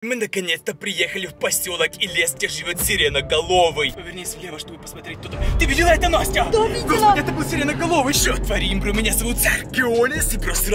Мы наконец-то приехали в поселок и лес, где живет Сиреноголовый. Повернись влево, чтобы посмотреть, кто там. Ты видела это, Настя? Да, видела. Господи, это был Сиреноголовый. Черт, тварим, бро, меня зовут Сергионис. И просто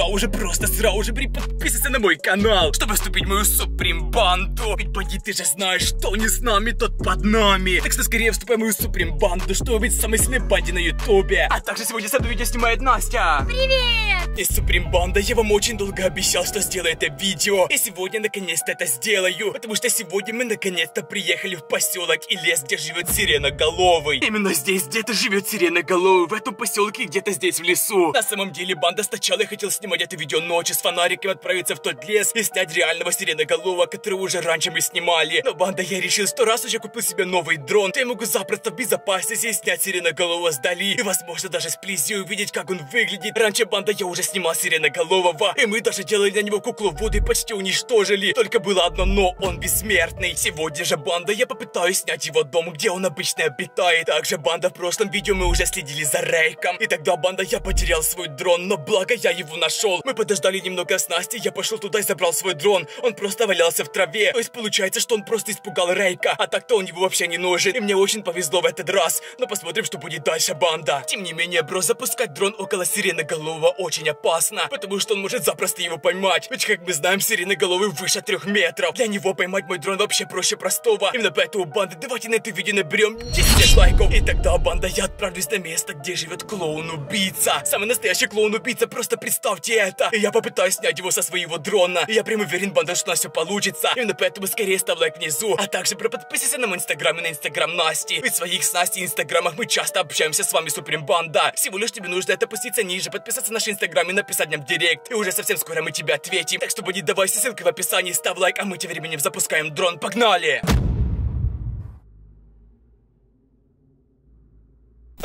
сразу же подписывайся на мой канал, чтобы вступить в мою Суприм Банду. Ведь бандиты же знаешь, что не с нами, тот под нами. Так что скорее вступай в мою Суприм Банду, чтобы быть самой сильной банде на Ютубе. А также сегодня с этого видео снимает Настя. Привет! И Суприм Банда, я вам очень долго обещал, что сделаю это видео. И сегодня наконец-то это сделаю. Потому что сегодня мы наконец-то приехали в поселок и лес, где живет Сиреноголовый. Именно здесь где-то живет Сиреноголовый, в этом поселке где-то здесь в лесу. На самом деле банда сначала хотела снимать это видео ночью с фонариком, отправиться в тот лес и снять реального Сиреноголового, которого уже раньше мы снимали. Но банда, я решил, что раз уже купил себе новый дрон, то я могу запросто в безопасности снять Сиреноголового сдали. И возможно даже сблизи увидеть, как он выглядит. Раньше банда, я уже снимал Сиреноголового, и мы даже делали на него куклу в воду и почти уничтожили. Только было одно но, он бессмертный. Сегодня же, банда, я попытаюсь снять его дом, где он обычно обитает. Также, банда, в прошлом видео мы уже следили за Рейком. И тогда, банда, я потерял свой дрон, но благо я его нашел. Мы подождали немного с Настей, я пошел туда и забрал свой дрон. Он просто валялся в траве. То есть, получается, что он просто испугал Рейка. А так-то он его вообще не нужен. И мне очень повезло в этот раз. Но посмотрим, что будет дальше, банда. Тем не менее, бро, запускать дрон около Сиреноголового очень опасно. Потому что он может запросто его поймать. Ведь, как мы знаем, Сиреноголовый выше 3 метров. Для него поймать мой дрон вообще проще простого. Именно поэтому, банда, давайте на это видео наберем 10 лайков. И тогда, банда, я отправлюсь на место, где живет клоун-убийца. Самый настоящий клоун-убийца, просто представьте это. И я попытаюсь снять его со своего дрона. И я прям уверен, банда, что у нас все получится. Именно поэтому скорее ставь лайк внизу. А также подписывайся на мой инстаграм и на инстаграм Насти. Ведь в своих с Настей инстаграмах мы часто общаемся с вами, Суприм Банда. Всего лишь тебе нужно это опуститься ниже, подписаться на наш инстаграм и написать нам в директ. И уже совсем скоро мы тебе ответим. Так что, не давай, все ссылки в описании, ставь лайк, а мы тем временем запускаем дрон. Погнали!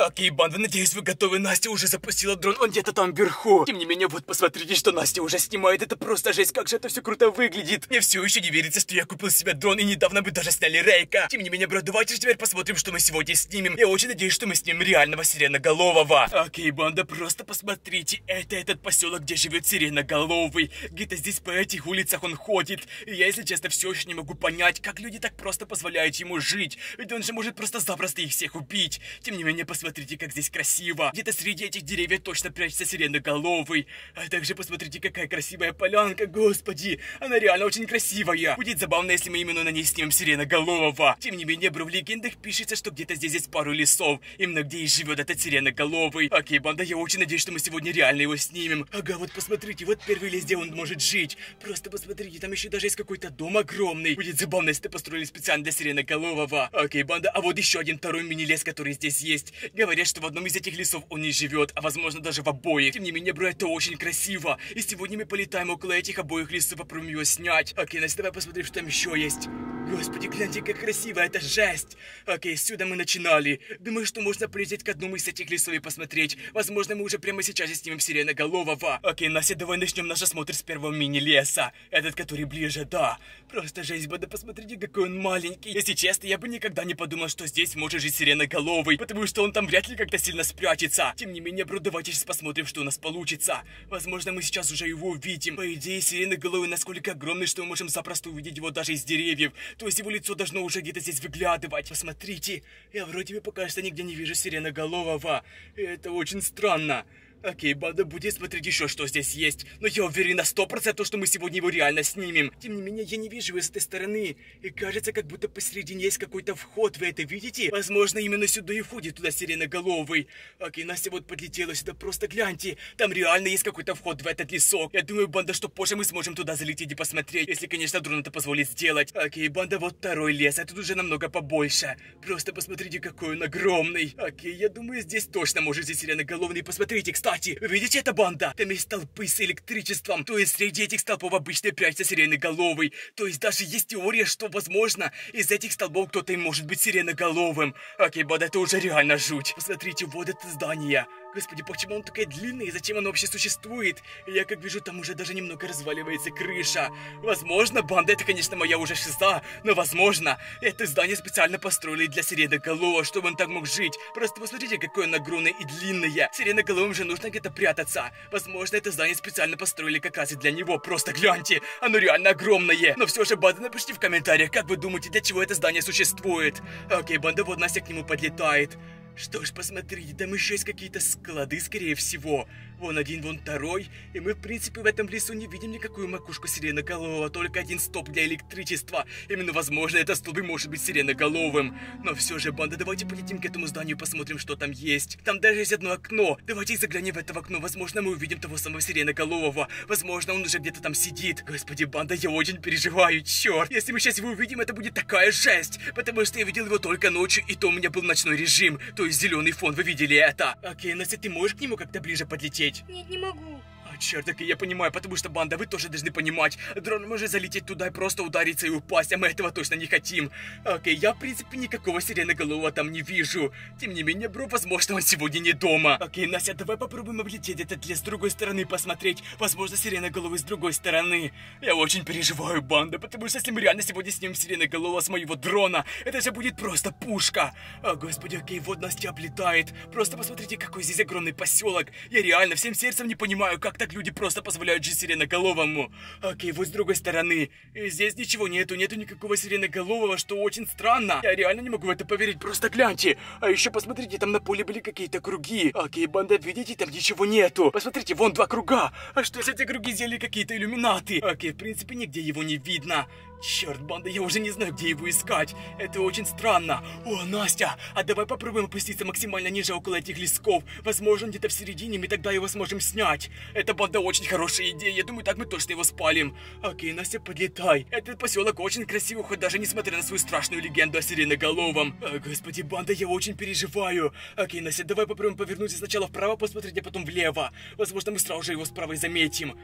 Окей, банда, надеюсь, вы готовы. Настя уже запустила дрон, он где-то там вверху. Тем не менее, вот посмотрите, что Настя уже снимает. Это просто жесть, как же это все круто выглядит. Мне все еще не верится, что я купил себе дрон, и недавно мы даже сняли Рейка. Тем не менее, брат, давайте же теперь посмотрим, что мы сегодня снимем. Я очень надеюсь, что мы снимем реального Сиреноголового. Окей, банда, просто посмотрите. Это этот поселок, где живет Сиреноголовый. Где-то здесь по этих улицах он ходит. И я, если честно, все еще не могу понять, как люди так просто позволяют ему жить. Ведь он же может просто-запросто их всех убить. Тем не менее, посмотрите, как здесь красиво. Где-то среди этих деревьев точно прячется Сиреноголовый. А также посмотрите, какая красивая полянка, господи. Она реально очень красивая. Будет забавно, если мы именно на ней снимем Сиреноголового. Тем не менее, бро, в легендах пишется, что где-то здесь есть пару лесов. Именно где и живет этот Сиреноголовый. Окей, банда, я очень надеюсь, что мы сегодня реально его снимем. Ага, вот посмотрите, вот первый лес, где он может жить. Просто посмотрите, там еще даже есть какой-то дом огромный. Будет забавно, если это построили специально для Сиреноголового. Окей, банда, а вот еще один второй мини-лес, который здесь есть. Говорят, что в одном из этих лесов он не живет, а возможно даже в обоих. Тем не менее, бро, это очень красиво. И сегодня мы полетаем около этих обоих лесов, попробуем его снять. Окей, Настя, давай посмотрим, что там еще есть. Господи, гляньте, как красиво, это жесть. Окей, сюда мы начинали. Думаю, что можно полететь к одному из этих лесов и посмотреть. Возможно, мы уже прямо сейчас снимем Сиреноголового. Окей, Настя, давай начнем наш осмотр с первого мини-леса. Этот, который ближе, да. Просто жесть, бада, посмотрите, какой он маленький. Если честно, я бы никогда не подумал, что здесь может жить Сиреноголовый, потому что он там вряд ли как-то сильно спрячется. Тем не менее, бро, давайте сейчас посмотрим, что у нас получится. Возможно, мы сейчас уже его увидим. По идее, Сиреноголовый насколько огромный, что мы можем запросто увидеть его даже из деревьев. То есть его лицо должно уже где-то здесь выглядывать. Посмотрите, я вроде бы пока что нигде не вижу Сиреноголового. Это очень странно. Окей, банда, будем смотреть еще, что здесь есть. Но я уверен на 100%, что мы сегодня его реально снимем. Тем не менее, я не вижу его с этой стороны. И кажется, как будто посередине есть какой-то вход. Вы это видите? Возможно, именно сюда и входит туда Сиреноголовый. Окей, Настя вот подлетела сюда. Просто гляньте. Там реально есть какой-то вход в этот лесок. Я думаю, банда, что позже мы сможем туда залететь и посмотреть. Если, конечно, дрон это позволит сделать. Окей, банда, вот второй лес. А тут уже намного побольше. Просто посмотрите, какой он огромный. Окей, я думаю, здесь точно может здесь Сиреноголовый. Посмотрите, кстати. Кстати, вы видите это, банда? Там есть столпы с электричеством. То есть среди этих столпов обычно прячется Сиреноголовый. То есть даже есть теория, что, возможно, из этих столбов кто-то и может быть Сиреноголовым. Окей, банда, это уже реально жуть. Посмотрите, вот это здание. Господи, почему он такой длинный и зачем он вообще существует? Я как вижу, там уже даже немного разваливается крыша. Возможно, банда, это, конечно, моя уже шиза, но возможно, это здание специально построили для Сиреноголового, чтобы он так мог жить. Просто посмотрите, какое оно огромное и длинное. Сиреноголовым же нужно где-то прятаться. Возможно, это здание специально построили как раз и для него. Просто гляньте, оно реально огромное. Но все же, банда, напишите в комментариях, как вы думаете, для чего это здание существует. Окей, банда, вот Настя к нему подлетает. Что ж, посмотрите, там еще есть какие-то склады, скорее всего. Вон один, вон второй. И мы, в принципе, в этом лесу не видим никакую макушку Сиреноголового, только один столб для электричества. Именно, возможно, этот столб и может быть Сиреноголовым. Но все же, банда, давайте полетим к этому зданию и посмотрим, что там есть. Там даже есть одно окно. Давайте заглянем в это окно. Возможно, мы увидим того самого Сиреноголового. Возможно, он уже где-то там сидит. Господи, банда, я очень переживаю, черт. Если мы сейчас его увидим, это будет такая жесть. Потому что я видел его только ночью, и то у меня был ночной режим. То есть зеленый фон, вы видели это? Окей, Настя, ты можешь к нему как-то ближе подлететь? Нет, не могу. Черт, так и я понимаю, потому что, банда, вы тоже должны понимать. Дрон может залететь туда и просто удариться и упасть, а мы этого точно не хотим. Окей, я, в принципе, никакого Сиреноголового там не вижу. Тем не менее, бро, возможно, он сегодня не дома. Окей, Настя, давай попробуем облететь этот лес с другой стороны, посмотреть. Возможно, Сиреноголовый с другой стороны. Я очень переживаю, банда, потому что если мы реально сегодня снимем Сиреноголового с моего дрона, это же будет просто пушка. О, господи, окей, вот Настя облетает. Просто посмотрите, какой здесь огромный поселок. Я реально всем сердцем не понимаю, как так люди просто позволяют жить Сиреноголовому. Окей, вот с другой стороны. И здесь ничего нету, нету никакого Сиреноголового, что очень странно. Я реально не могу в это поверить, просто гляньте. А еще посмотрите, там на поле были какие-то круги. Окей, банда, видите, там ничего нету. Посмотрите, вон два круга. А что если эти круги сделали какие-то иллюминаты? Окей, в принципе, нигде его не видно. Черт, банда, я уже не знаю, где его искать. Это очень странно. О, Настя, а давай попробуем опуститься максимально ниже около этих лесков. Возможно, где-то в середине мы тогда его сможем снять. Это, банда, очень хорошая идея. Я думаю, так мы точно его спалим. Окей, Настя, подлетай. Этот поселок очень красивый, хоть даже несмотря на свою страшную легенду о Сиреноголовом. О, господи, банда, я очень переживаю. Окей, Настя, давай попробуем повернуться сначала вправо, посмотреть, а потом влево. Возможно, мы сразу же его справа и заметим.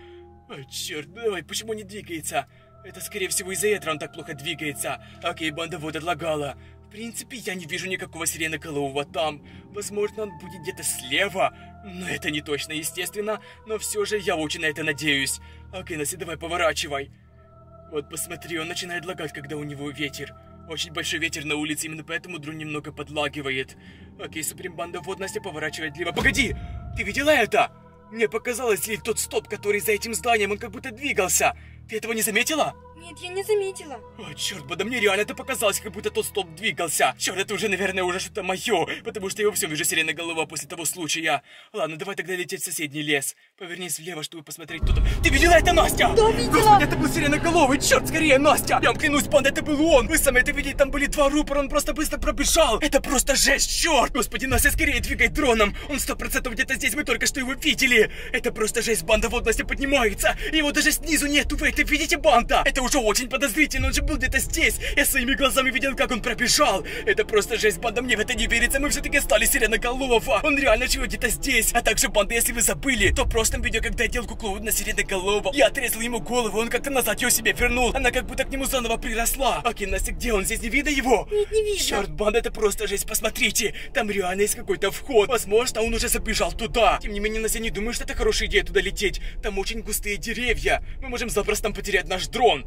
О, черт, давай, почему он не двигается? Это, скорее всего, из-за этого он так плохо двигается. Окей, банда, вот отлагала. В принципе, я не вижу никакого Сиреноголового там. Возможно, он будет где-то слева. Но это не точно, естественно. Но все же я очень на это надеюсь. Окей, Настя, давай поворачивай. Вот, посмотри, он начинает лагать, когда у него ветер. Очень большой ветер на улице, именно поэтому дрон немного подлагивает. Окей, Суприм Банда, вот Настя поворачивает лево. Погоди! Ты видела это? Мне показалось, ли тот столб, который за этим зданием, он как будто двигался. Ты этого не заметила? Нет, я не заметила. О, черт, бада, мне реально это показалось, как будто тот столб двигался. Черт, это уже, наверное, уже что-то мое, потому что я во всем вижу Сиреноголова после того случая. Ладно, давай тогда лететь в соседний лес. Повернись влево, чтобы посмотреть, кто там. Ты видела это, Настя? Да, видела. Господи, это был Сиреноголовый, черт, скорее, Настя. Я вам клянусь, банда, это был он. Вы сами это видели, там были два рупора, он просто быстро пробежал. Это просто жесть, черт. Господи, Настя, скорее двигай дроном. Он 100% где-то здесь, мы только что его видели. Это просто жесть, банда, вот Настя поднимается. Его даже снизу нету, вы это видите, банда? Это уже очень подозрительно, он же был где-то здесь. Я своими глазами видел, как он пробежал. Это просто жесть, банда, мне в это не верится. Мы все-таки стали Сиреноголового. Он реально живет где-то здесь. А также, банда, если вы забыли, то в прошлом видео, когда я делал куклу на Сиреноголового, я отрезал ему голову, он как-то назад ее себе вернул. Она как будто к нему заново приросла. Окей, Настя, где он? Здесь не видно его? Нет, не видно. Черт, банда, это просто жесть, посмотрите. Там реально есть какой-то вход. Возможно, он уже забежал туда. Тем не менее, Настя, не думаю, что это хорошая идея туда лететь. Там очень густые деревья. Мы можем запросто потерять наш дрон.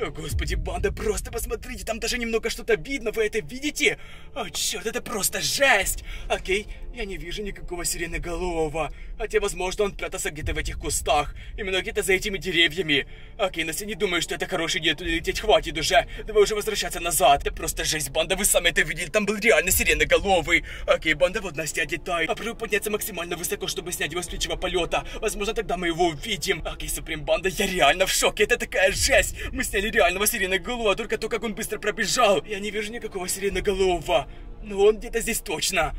О, господи, банда, просто посмотрите, там даже немного что-то видно, вы это видите? О, черт, это просто жесть! Окей, я не вижу никакого Сиреноголового, хотя, возможно, он прятался где-то в этих кустах, именно где-то за этими деревьями. Окей, Настя, не думаю, что это хорошая идея туда лететь, хватит уже, давай уже возвращаться назад. Это просто жесть, банда, вы сами это видели, там был реально Сиреноголовый. Окей, банда, вот Настя отлетает, попробую подняться максимально высоко, чтобы снять его с птичьего полета, возможно, тогда мы его увидим. Окей, Суприм Банда, я реально в шоке, это такая жесть, мы сняли реального Сиреноголового, только то, как он быстро пробежал. Я не вижу никакого Сиреноголового, но он где-то здесь точно.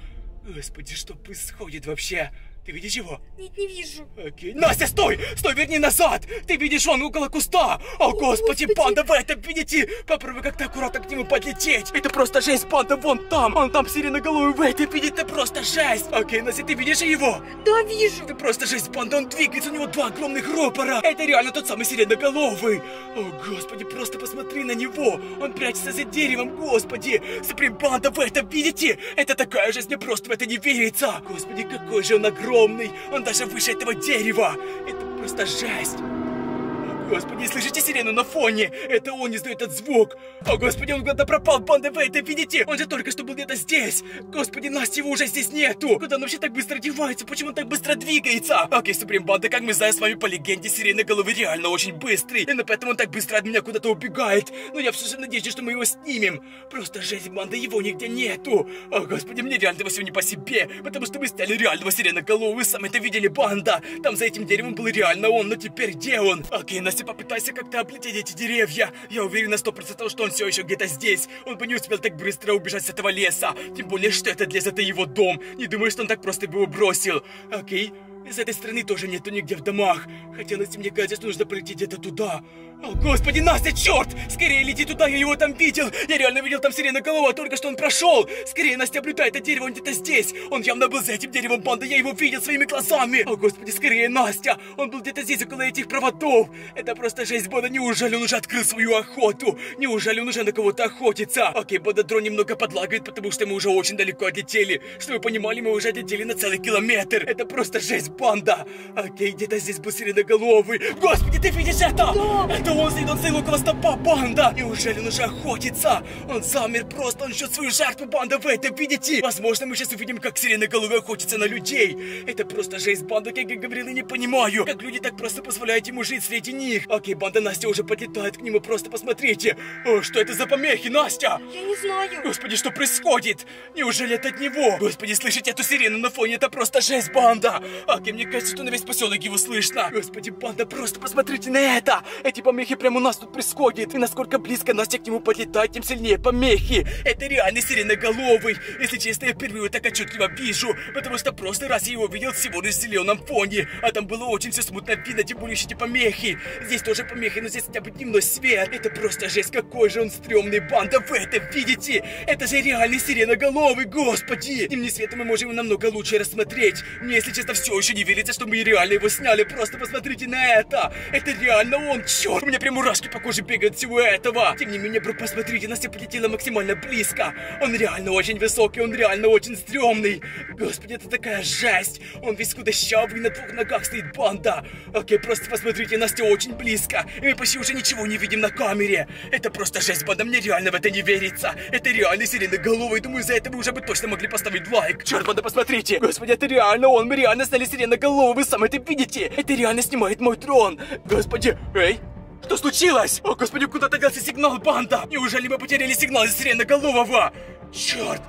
Господи, что происходит вообще? Ты видишь его? Нет, не вижу. Окей. Настя, стой! Стой, верни назад! Ты видишь, он около куста! О, господи, панда, вы это видите? Попробуй как-то аккуратно к нему подлететь. Это просто жесть, панда, вон там! Он там Сиреноголовый, вы это видите, это просто жесть! Окей, Настя, ты видишь его? Да, вижу. Это просто жесть, панда, он двигается, у него два огромных рупора. Это реально тот самый Сиреноголовый. О, господи, просто посмотри на него. Он прячется за деревом, господи. Суприм Банда, вы это видите? Это такая жесть, мне просто в это не верится. Господи, какой же он огромный. огромный! Он даже выше этого дерева! Это просто жесть! О, Господи, слышите сирену на фоне? Это он издает этот звук! О, Господи, он куда-то пропал, банда, вы это видите? Он же только что был где-то здесь! Господи, Настя, его уже здесь нету! Куда он вообще так быстро девается? Почему он так быстро двигается? Окей, Суприм Банда, как мы знаем с вами по легенде, Сиреноголовый реально очень быстрый. Именно поэтому он так быстро от меня куда-то убегает. Но я все же надеюсь, что мы его снимем. Просто жесть, банда, его нигде нету. О, Господи, мне реально его сегодня по себе. Потому что мы сняли реального Сиреноголового. Вы сами это видели, банда. Там за этим деревом был реально он, но теперь где он? Окей, Настя, попытайся как-то облететь эти деревья. Я уверен на 100%, что он все еще где-то здесь. Он бы не успел так быстро убежать с этого леса. Тем более, что этот лес — это его дом. Не думаю, что он так просто бы его бросил. Окей. С этой стороны тоже нету нигде в домах. Хотя, Настя, мне кажется, нужно полететь где-то туда. О, Господи, Настя, черт! Скорее лети туда, я его там видел! Я реально видел там Сиреноголового, только что он прошел! Скорее, Настя, облютай это дерево, он где-то здесь! Он явно был за этим деревом, банда, я его видел своими глазами! О, Господи, скорее, Настя! Он был где-то здесь, около этих проводов! Это просто жесть, банда, неужели он уже открыл свою охоту? Неужели он уже на кого-то охотится? Окей, банда, дрон немного подлагает, потому что мы уже очень далеко отлетели. Что вы понимали, мы уже отлетели на целый километр! Это просто жесть, банда! Окей, где-то здесь был Сиреноголовый! Господи, ты видишь это? Да. Он стоит около стопа, банда! Неужели он уже охотится? Он замер просто, он ищет свою жертву, банда, вы это видите? Возможно, мы сейчас увидим, как Сиреноголовый охотится на людей. Это просто жесть, банда, как я говорил, и не понимаю, как люди так просто позволяют ему жить среди них. Окей, банда, Настя уже подлетает к нему, просто посмотрите. О, что это за помехи, Настя? Я не знаю. Господи, что происходит? Неужели это от него? Господи, слышите эту сирену на фоне? Это просто жесть, банда! Окей, мне кажется, что на весь поселок его слышно. Господи, банда, просто посмотрите на это! Эти помехи прямо у нас тут происходит. И насколько близко Настя к нему подлетает, тем сильнее помехи. Это реально Сиреноголовый. Если честно, я впервые так отчетливо вижу, потому что в прошлый раз я его видел всего лишь в зеленом фоне, а там было очень все смутно видно, тем более эти помехи. Здесь тоже помехи, но здесь хотя бы дневной свет. Это просто жесть, какой же он стрёмный, банда, вы это видите? Это же реальный Сиреноголовый, Господи! Дневным светом мы можем его намного лучше рассмотреть. Мне, если честно, все еще не верится, что мы реально его сняли. Просто посмотрите на это. Это реально он, черт! У меня прям мурашки по коже бегают от всего этого. Тем не менее, посмотрите, Настя полетела максимально близко. Он реально очень высокий, он реально очень стрёмный. Господи, это такая жесть. Он весь худощавый, на двух ногах стоит, банда. Окей, просто посмотрите, Настя очень близко. И мы почти уже ничего не видим на камере. Это просто жесть, банда, мне реально в это не верится. Это реально Сиреноголовый, думаю, за это вы уже бы точно могли поставить лайк. Черт, банда, посмотрите. Господи, это реально он, мы реально сняли Сиреноголового, вы сами это видите. Это реально снимает мой дрон. Господи, эй. Что случилось? О, Господи, куда-то делся сигнал, банда! Неужели мы потеряли сигнал из Сиреноголового? Черт!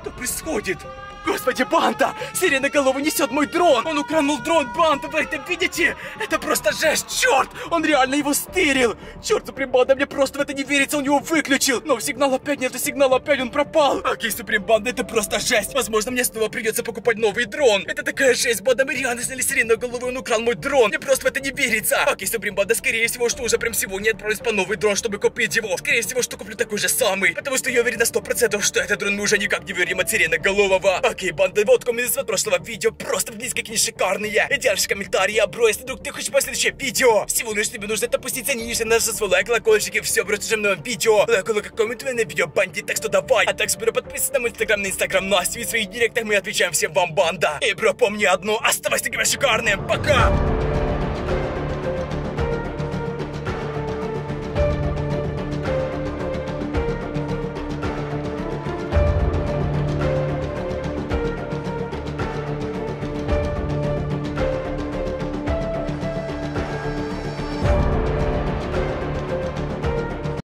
Что происходит? Господи, банда! Сиреноголовый несет мой дрон! Он укранул дрон, банда, вы это видите? Это просто жесть, черт! Он реально его стырил! Черт, Суприм Банда, мне просто в это не верится, он его выключил! Но сигнал опять нету, сигнал опять, он пропал! Окей, Суприм Банда, это просто жесть! Возможно, мне снова придется покупать новый дрон! Это такая жесть, банда, мы реально сняли Сиреноголовый, он украл мой дрон! Мне просто в это не верится! Окей, Суприм Банда, скорее всего, что уже прям сегодня отправлюсь по новый дрон, чтобы купить его! Скорее всего, что куплю такой же самый! Потому что я уверен на 100%, что этот дрон мы уже никак не верим от Сиреноголового! Окей, банда, вот комментарии от прошлого видео, просто вниз какие-нибудь шикарные. И дальше комментарии, бро, если вдруг ты хочешь посмотреть следующее видео. Всего лишь тебе нужно допуститься, не нижний наш свой лайк, колокольчики, все, бро, уже в новом видео. Лайк, комментарий на видео, бандит, так что давай. А также, бро, подписывайся на мой инстаграм, Настю и в своих директах мы отвечаем всем вам, банда. И, бро, помни одно, оставайся таким шикарным, пока!